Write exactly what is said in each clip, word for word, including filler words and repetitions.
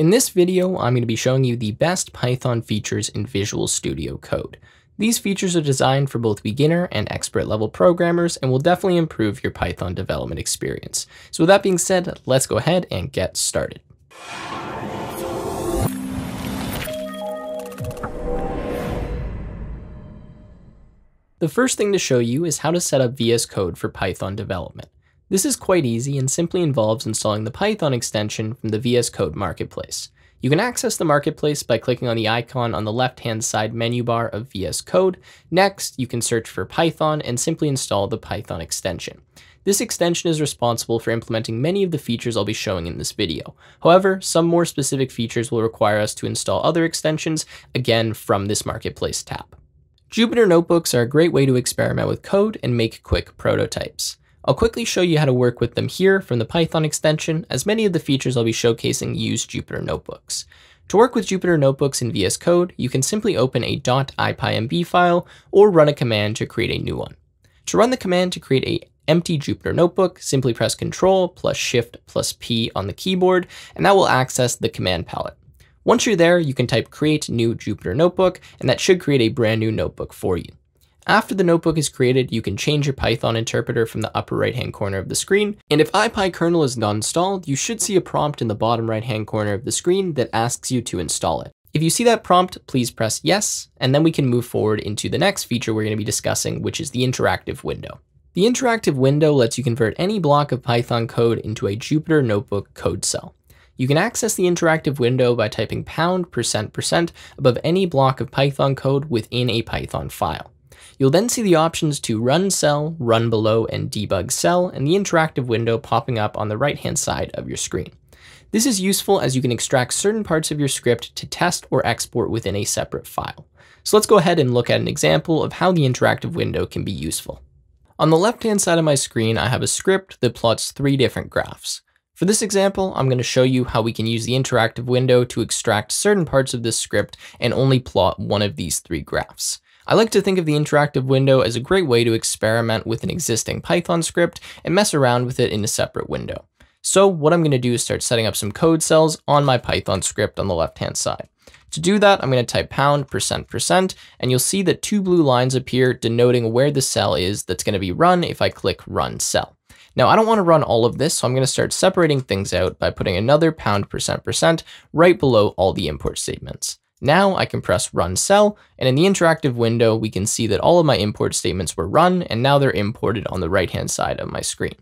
In this video, I'm going to be showing you the best Python features in Visual Studio Code. These features are designed for both beginner and expert level programmers and will definitely improve your Python development experience. So with that being said, let's go ahead and get started. The first thing to show you is how to set up V S Code for Python development. This is quite easy and simply involves installing the Python extension from the V S Code Marketplace. You can access the marketplace by clicking on the icon on the left-hand side menu bar of V S Code. Next, you can search for Python and simply install the Python extension. This extension is responsible for implementing many of the features I'll be showing in this video. However, some more specific features will require us to install other extensions, again from this marketplace tab. Jupyter notebooks are a great way to experiment with code and make quick prototypes. I'll quickly show you how to work with them here from the Python extension, as many of the features I'll be showcasing use Jupyter notebooks. To work with Jupyter notebooks in V S Code, you can simply open a .ipynb file or run a command to create a new one. To run the command to create an empty Jupyter notebook, simply press Ctrl plus Shift plus P on the keyboard, and that will access the command palette. Once you're there, you can type create new Jupyter notebook, and that should create a brand new notebook for you. After the notebook is created, you can change your Python interpreter from the upper right-hand corner of the screen. And if IPyKernel is not installed, you should see a prompt in the bottom right-hand corner of the screen that asks you to install it. If you see that prompt, please press yes, and then we can move forward into the next feature we're going to be discussing, which is the interactive window. The interactive window lets you convert any block of Python code into a Jupyter notebook code cell. You can access the interactive window by typing pound percent percent above any block of Python code within a Python file. You'll then see the options to run cell, run below, and debug cell, and the interactive window popping up on the right-hand side of your screen. This is useful as you can extract certain parts of your script to test or export within a separate file. So let's go ahead and look at an example of how the interactive window can be useful. On the left-hand side of my screen, I have a script that plots three different graphs. For this example, I'm going to show you how we can use the interactive window to extract certain parts of this script and only plot one of these three graphs. I like to think of the interactive window as a great way to experiment with an existing Python script and mess around with it in a separate window. So what I'm going to do is start setting up some code cells on my Python script on the left-hand side. To do that, I'm going to type pound percent percent, and you'll see that two blue lines appear denoting where the cell is that's going to be run if I click run cell. Now I don't want to run all of this, so I'm going to start separating things out by putting another pound percent percent right below all the import statements. Now I can press run cell, and in the interactive window, we can see that all of my import statements were run, and now they're imported on the right-hand side of my screen.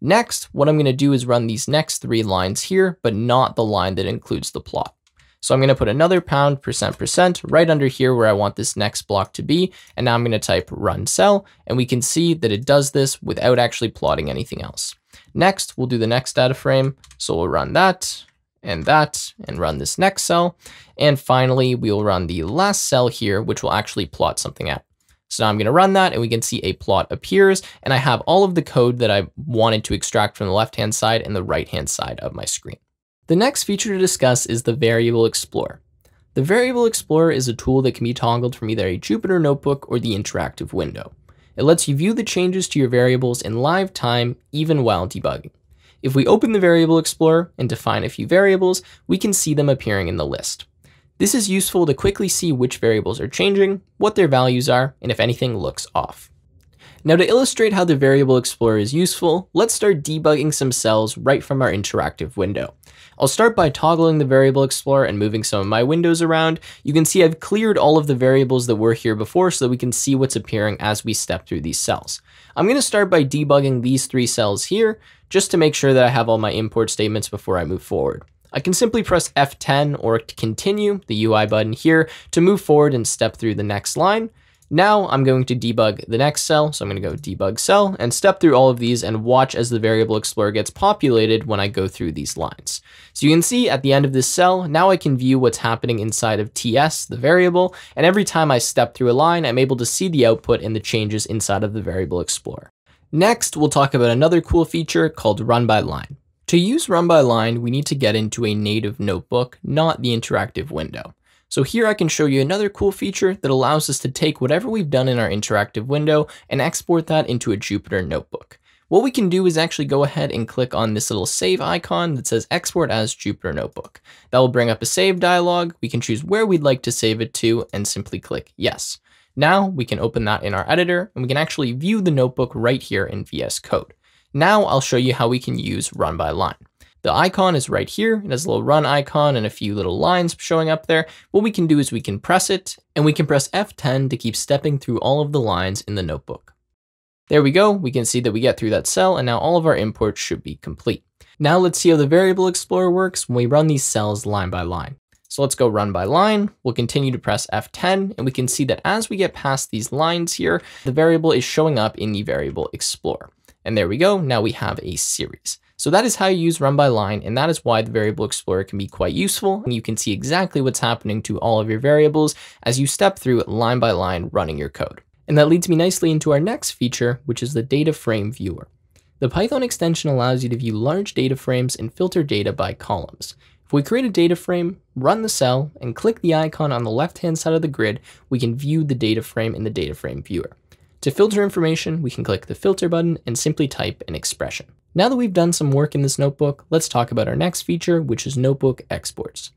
Next, what I'm going to do is run these next three lines here, but not the line that includes the plot. So I'm going to put another pound percent percent right under here where I want this next block to be, and now I'm going to type run cell, and we can see that it does this without actually plotting anything else. Next, we'll do the next data frame, so we'll run that, and that, and run this next cell. And finally, we'll run the last cell here, which will actually plot something out. So now I'm going to run that, and we can see a plot appears, and I have all of the code that I wanted to extract from the left-hand side and the right-hand side of my screen. The next feature to discuss is the Variable Explorer. The Variable Explorer is a tool that can be toggled from either a Jupyter notebook or the interactive window. It lets you view the changes to your variables in live time, even while debugging. If we open the Variable Explorer and define a few variables, we can see them appearing in the list. This is useful to quickly see which variables are changing, what their values are, and if anything looks off. Now to illustrate how the Variable Explorer is useful, let's start debugging some cells right from our interactive window. I'll start by toggling the Variable Explorer and moving some of my windows around. You can see I've cleared all of the variables that were here before so that we can see what's appearing as we step through these cells. I'm going to start by debugging these three cells here, just to make sure that I have all my import statements before I move forward. I can simply press F ten or continue, the U I button here, to move forward and step through the next line. Now I'm going to debug the next cell, so I'm going to go debug cell and step through all of these and watch as the Variable Explorer gets populated when I go through these lines. So you can see at the end of this cell, now I can view what's happening inside of T S, the variable, and every time I step through a line, I'm able to see the output and the changes inside of the Variable Explorer. Next, we'll talk about another cool feature called Run by Line. To use Run by Line, we need to get into a native notebook, not the interactive window. So here I can show you another cool feature that allows us to take whatever we've done in our interactive window and export that into a Jupyter notebook. what we can do is actually go ahead and click on this little save icon that says export as Jupyter Notebook. That will bring up a save dialog. We can choose where we'd like to save it to and simply click yes. Now we can open that in our editor and we can actually view the notebook right here in V S Code. Now I'll show you how we can use run by line. The icon is right here. It has a little run icon and a few little lines showing up there. What we can do is we can press it and we can press F ten to keep stepping through all of the lines in the notebook. There we go. We can see that we get through that cell and now all of our imports should be complete. Now let's see how the variable explorer works when we run these cells line by line. So let's go run by line. We'll continue to press F ten and we can see that as we get past these lines here, the variable is showing up in the variable explorer. And there we go. Now we have a series. So that is how you use run by line, and that is why the variable explorer can be quite useful. And you can see exactly what's happening to all of your variables as you step through line by line running your code. And that leads me nicely into our next feature, which is the data frame viewer. The Python extension allows you to view large data frames and filter data by columns. If we create a data frame, run the cell, and click the icon on the left-hand side of the grid, we can view the data frame in the data frame viewer. To filter information, we can click the filter button and simply type an expression. Now that we've done some work in this notebook, let's talk about our next feature, which is notebook exports.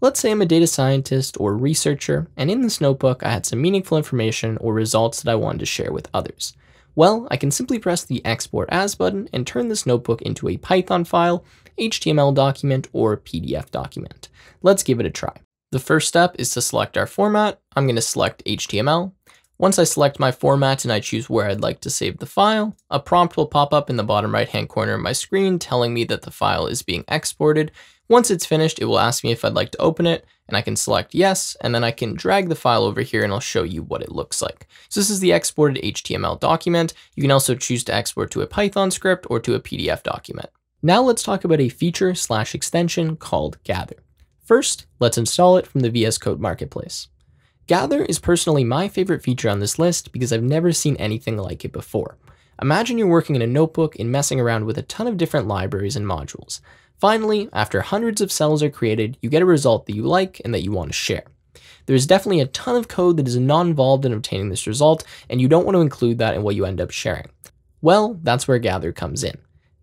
Let's say I'm a data scientist or researcher, and in this notebook, I had some meaningful information or results that I wanted to share with others. Well, I can simply press the export as button and turn this notebook into a Python file, H T M L document, or P D F document. Let's give it a try. The first step is to select our format. I'm going to select H T M L. Once I select my format and I choose where I'd like to save the file, a prompt will pop up in the bottom right-hand corner of my screen telling me that the file is being exported. Once it's finished, it will ask me if I'd like to open it, and I can select yes, and then I can drag the file over here and I'll show you what it looks like. So this is the exported H T M L document. You can also choose to export to a Python script or to a P D F document. Now let's talk about a feature slash extension called Gather. First, let's install it from the V S Code Marketplace. Gather is personally my favorite feature on this list because I've never seen anything like it before. Imagine you're working in a notebook and messing around with a ton of different libraries and modules. Finally, after hundreds of cells are created, you get a result that you like and that you want to share. There's definitely a ton of code that is not involved in obtaining this result, and you don't want to include that in what you end up sharing. Well, that's where Gather comes in.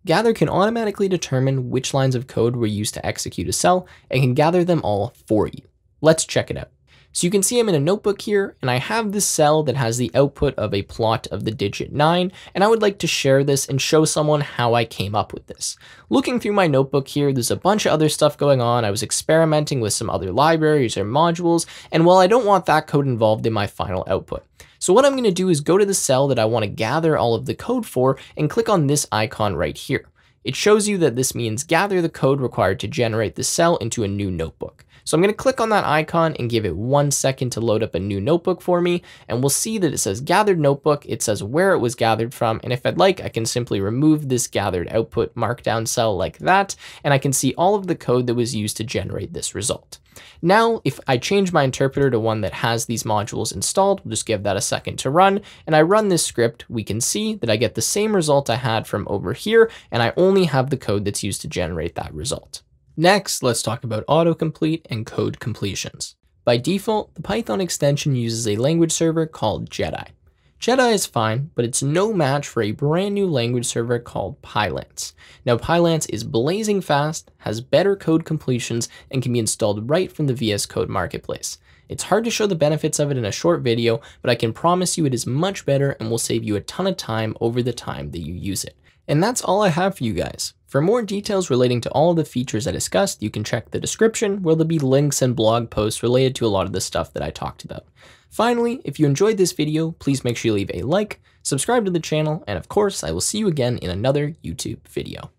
Gather can automatically determine which lines of code were used to execute a cell and can gather them all for you. Let's check it out. So you can see I'm in a notebook here, and I have this cell that has the output of a plot of the digit nine, and I would like to share this and show someone how I came up with this. Looking through my notebook here, there's a bunch of other stuff going on. I was experimenting with some other libraries or modules, and while I don't want that code involved in my final output. So what I'm going to do is go to the cell that I want to gather all of the code for and click on this icon right here. It shows you that this means gather the code required to generate the cell into a new notebook. So I'm going to click on that icon and give it one second to load up a new notebook for me. And we'll see that it says gathered notebook. It says where it was gathered from. And if I'd like, I can simply remove this gathered output markdown cell like that. And I can see all of the code that was used to generate this result. Now, if I change my interpreter to one that has these modules installed, we'll just give that a second to run. And I run this script, we can see that I get the same result I had from over here. And I only have the code that's used to generate that result. Next, let's talk about autocomplete and code completions. By default, the Python extension uses a language server called Jedi. Jedi is fine, but it's no match for a brand new language server called Pylance. Now, Pylance is blazing fast, has better code completions, and can be installed right from the V S Code Marketplace. It's hard to show the benefits of it in a short video, but I can promise you it is much better and will save you a ton of time over the time that you use it. And that's all I have for you guys. For more details relating to all the features I discussed, you can check the description where there'll be links and blog posts related to a lot of the stuff that I talked about. Finally, if you enjoyed this video, please make sure you leave a like, subscribe to the channel, and of course, I will see you again in another YouTube video.